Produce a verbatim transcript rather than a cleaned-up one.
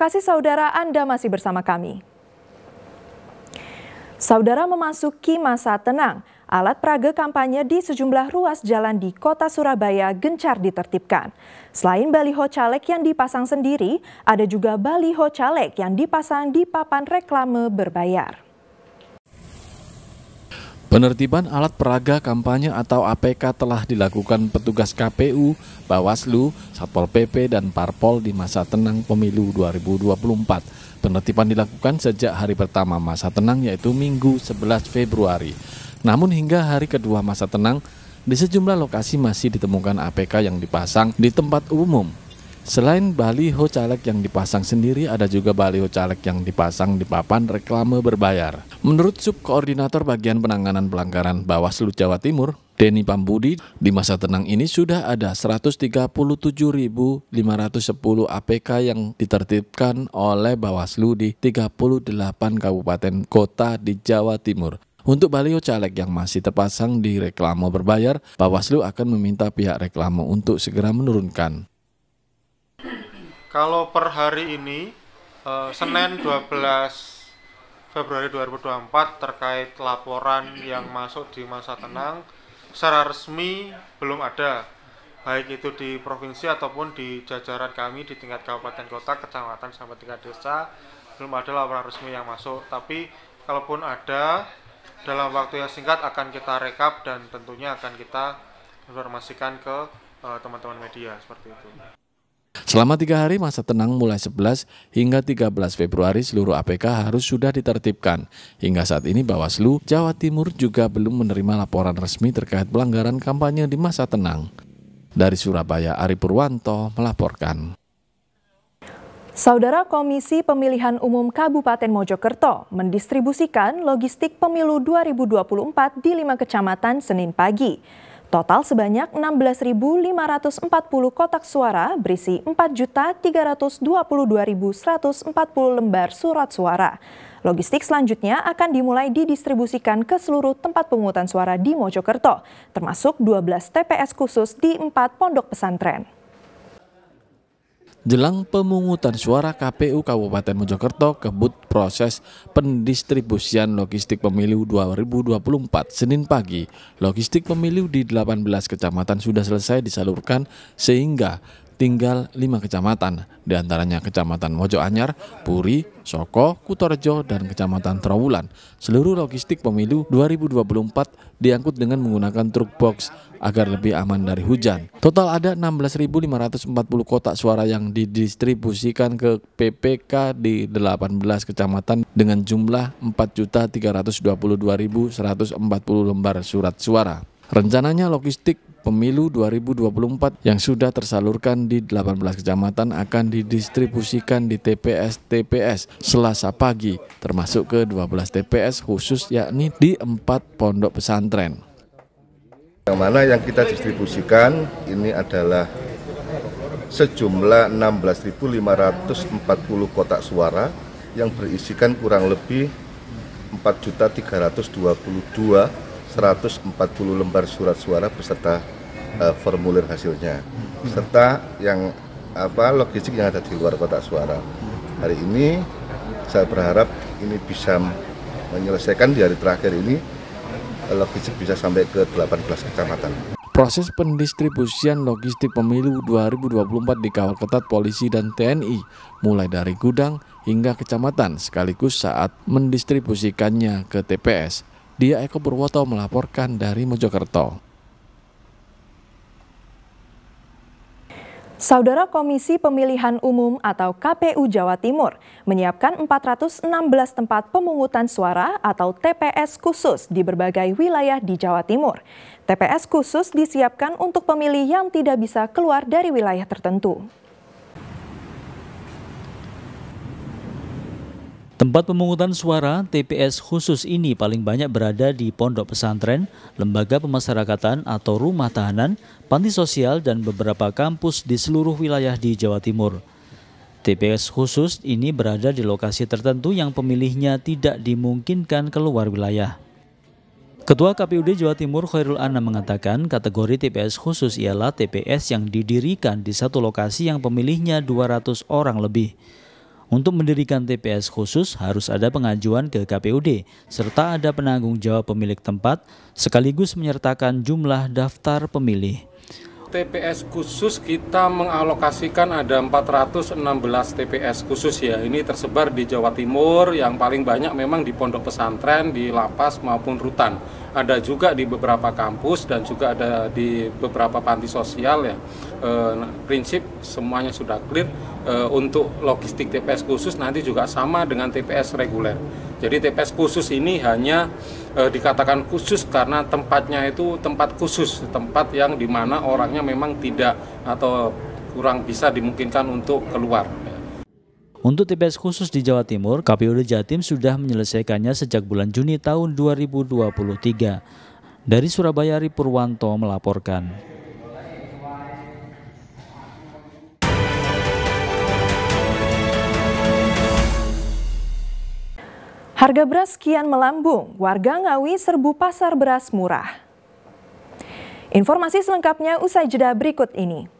kasih saudara Anda masih bersama kami. Saudara memasuki masa tenang. Alat peraga kampanye di sejumlah ruas jalan di kota Surabaya gencar ditertibkan. Selain baliho caleg yang dipasang sendiri, ada juga baliho caleg yang dipasang di papan reklame berbayar. Penertiban alat peraga kampanye atau A P K telah dilakukan petugas K P U, Bawaslu, Satpol P P, dan Parpol di masa tenang pemilu dua ribu dua puluh empat. Penertiban dilakukan sejak hari pertama masa tenang, yaitu Minggu sebelas Februari. Namun hingga hari kedua masa tenang, di sejumlah lokasi masih ditemukan A P K yang dipasang di tempat umum. Selain baliho caleg yang dipasang sendiri, ada juga baliho caleg yang dipasang di papan reklame berbayar. Menurut Subkoordinator Bagian Penanganan Pelanggaran Bawaslu Jawa Timur, Denny Pambudi, di masa tenang ini sudah ada seratus tiga puluh tujuh ribu lima ratus sepuluh A P K yang ditertibkan oleh Bawaslu di tiga puluh delapan kabupaten kota di Jawa Timur. Untuk baliho caleg yang masih terpasang di reklame berbayar, Bawaslu akan meminta pihak reklame untuk segera menurunkan. Kalau per hari ini, eh, Senin dua belas Februari dua ribu dua puluh empat terkait laporan yang masuk di masa tenang, secara resmi belum ada, baik itu di provinsi ataupun di jajaran kami di tingkat kabupaten kota, kecamatan, sampai tingkat desa, belum ada laporan resmi yang masuk. Tapi kalaupun ada, dalam waktu yang singkat akan kita rekap dan tentunya akan kita informasikan ke teman-teman uh, media seperti itu. Selama tiga hari masa tenang mulai sebelas hingga tiga belas Februari seluruh A P K harus sudah ditertibkan. Hingga saat ini Bawaslu Jawa Timur juga belum menerima laporan resmi terkait pelanggaran kampanye di masa tenang. Dari Surabaya, Ari Purwanto melaporkan. Saudara, Komisi Pemilihan Umum Kabupaten Mojokerto mendistribusikan logistik pemilu dua ribu dua puluh empat di lima kecamatan Senin pagi. Total sebanyak enam belas ribu lima ratus empat puluh kotak suara berisi empat juta tiga ratus dua puluh dua ribu seratus empat puluh lembar surat suara. Logistik selanjutnya akan dimulai didistribusikan ke seluruh tempat pemungutan suara di Mojokerto, termasuk dua belas T P S khusus di empat pondok pesantren. Jelang pemungutan suara, K P U Kabupaten Mojokerto kebut proses pendistribusian logistik pemilu dua ribu dua puluh empat Senin pagi. Logistik pemilu di delapan belas kecamatan sudah selesai disalurkan sehingga tinggal lima kecamatan. Di antaranya Kecamatan Mojoanyar, Puri, Soko, Kutorejo, dan Kecamatan Trawulan. Seluruh logistik pemilu dua ribu dua puluh empat diangkut dengan menggunakan truk box agar lebih aman dari hujan. Total ada enam belas ribu lima ratus empat puluh kotak suara yang didistribusikan ke P P K di delapan belas kecamatan dengan jumlah empat juta tiga ratus dua puluh dua ribu seratus empat puluh lembar surat suara. Rencananya logistik pemilu dua ribu dua puluh empat yang sudah tersalurkan di delapan belas kecamatan akan didistribusikan di T P S-T P S Selasa pagi, termasuk ke dua belas T P S khusus yakni di empat pondok pesantren. Yang mana yang kita distribusikan ini adalah sejumlah enam belas ribu lima ratus empat puluh kotak suara yang berisikan kurang lebih empat juta tiga ratus dua puluh dua ribu seratus empat puluh lembar surat suara beserta uh, formulir hasilnya, serta yang apa logistik yang ada di luar kotak suara. Hari ini saya berharap ini bisa menyelesaikan di hari terakhir ini, logistik bisa sampai ke delapan belas kecamatan. Proses pendistribusian logistik pemilu dua ribu dua puluh empat dikawal ketat polisi dan T N I, mulai dari gudang hingga kecamatan, sekaligus saat mendistribusikannya ke T P S. Dia Eko Purwoto melaporkan dari Mojokerto. Saudara, Komisi Pemilihan Umum atau K P U Jawa Timur menyiapkan empat ratus enam belas tempat pemungutan suara atau T P S khusus di berbagai wilayah di Jawa Timur. T P S khusus disiapkan untuk pemilih yang tidak bisa keluar dari wilayah tertentu. Tempat pemungutan suara T P S khusus ini paling banyak berada di pondok pesantren, lembaga pemasyarakatan atau rumah tahanan, panti sosial, dan beberapa kampus di seluruh wilayah di Jawa Timur. T P S khusus ini berada di lokasi tertentu yang pemilihnya tidak dimungkinkan keluar wilayah. Ketua K P U D Jawa Timur Khairul Anam mengatakan kategori T P S khusus ialah T P S yang didirikan di satu lokasi yang pemilihnya dua ratus orang lebih. Untuk mendirikan T P S khusus harus ada pengajuan ke K P U D, serta ada penanggung jawab pemilik tempat, sekaligus menyertakan jumlah daftar pemilih. T P S khusus kita mengalokasikan ada empat ratus enam belas T P S khusus ya. Ini tersebar di Jawa Timur, yang paling banyak memang di pondok pesantren, di lapas maupun rutan. Ada juga di beberapa kampus dan juga ada di beberapa panti sosial ya. E, prinsip semuanya sudah clear. E, untuk logistik T P S khusus nanti juga sama dengan T P S reguler. Jadi T P S khusus ini hanya e, dikatakan khusus karena tempatnya itu tempat khusus, tempat yang dimana orangnya memang tidak atau kurang bisa dimungkinkan untuk keluar. Untuk T P S khusus di Jawa Timur, K P U D Jatim sudah menyelesaikannya sejak bulan Juni tahun dua ribu dua puluh tiga. Dari Surabaya, Ari Purwanto melaporkan. Harga beras kian melambung, warga Ngawi serbu pasar beras murah. Informasi selengkapnya usai jeda berikut ini.